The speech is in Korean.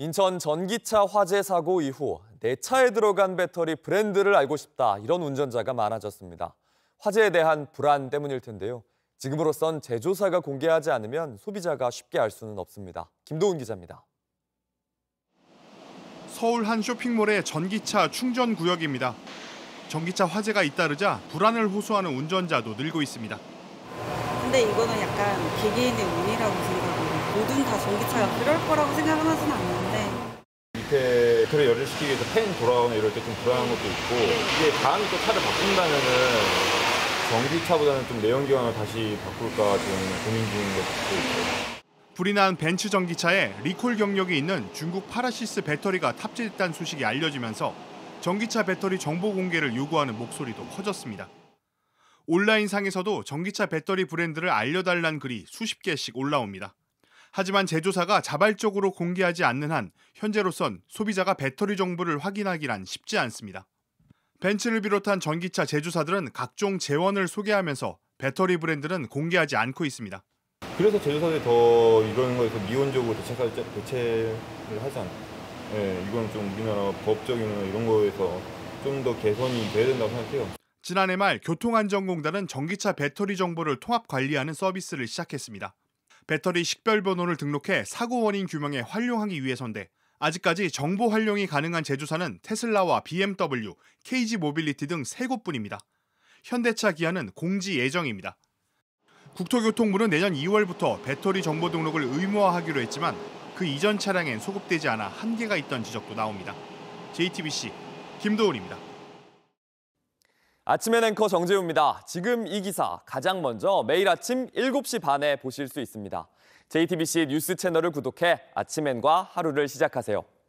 인천 전기차 화재 사고 이후 내 차에 들어간 배터리 브랜드를 알고 싶다, 이런 운전자가 많아졌습니다. 화재에 대한 불안 때문일 텐데요. 지금으로선 제조사가 공개하지 않으면 소비자가 쉽게 알 수는 없습니다. 김도훈 기자입니다. 서울 한 쇼핑몰의 전기차 충전 구역입니다. 전기차 화재가 잇따르자 불안을 호소하는 운전자도 늘고 있습니다. 근데 이거는 약간 개개인의 운이라고 생각합니다. 모든 다 전기차가 그럴 거라고 생각은 하진 않는데. 밑에 배터리 열일시키기 위해서 팬 돌아오는 이럴 때 좀 불안한 것도 있고, 이게 다음에 또 차를 바꾼다면은 전기차보다는 좀 내연기관을 다시 바꿀까 지금 고민 중인 것 같아요. 불이 난 벤츠 전기차에 리콜 경력이 있는 중국 파라시스 배터리가 탑재됐다는 소식이 알려지면서 전기차 배터리 정보 공개를 요구하는 목소리도 커졌습니다. 온라인상에서도 전기차 배터리 브랜드를 알려달라는 글이 수십 개씩 올라옵니다. 하지만 제조사가 자발적으로 공개하지 않는 한 현재로선 소비자가 배터리 정보를 확인하기란 쉽지 않습니다. 벤츠를 비롯한 전기차 제조사들은 각종 재원을 소개하면서 배터리 브랜드는 공개하지 않고 있습니다. 그래서 제조사들이 더 이런 거에서 미온적으로 대체를 하지 않나. 예, 이건 좀 우리나라 법적인 이런 거에서 좀 더 개선이 돼야 된다고 생각해요. 지난해 말 교통안전공단은 전기차 배터리 정보를 통합 관리하는 서비스를 시작했습니다. 배터리 식별 번호를 등록해 사고 원인 규명에 활용하기 위해서인데, 아직까지 정보 활용이 가능한 제조사는 테슬라와 BMW, KG 모빌리티 등 3곳뿐입니다. 현대차 기아는 공지 예정입니다. 국토교통부는 내년 2월부터 배터리 정보 등록을 의무화하기로 했지만 그 이전 차량엔 소급되지 않아 한계가 있던 지적도 나옵니다. JTBC 김도훈입니다. 아침엔 앵커 정재우입니다. 지금 이 기사 가장 먼저 매일 아침 7시 반에 보실 수 있습니다. JTBC 뉴스 채널을 구독해 아침엔과 하루를 시작하세요.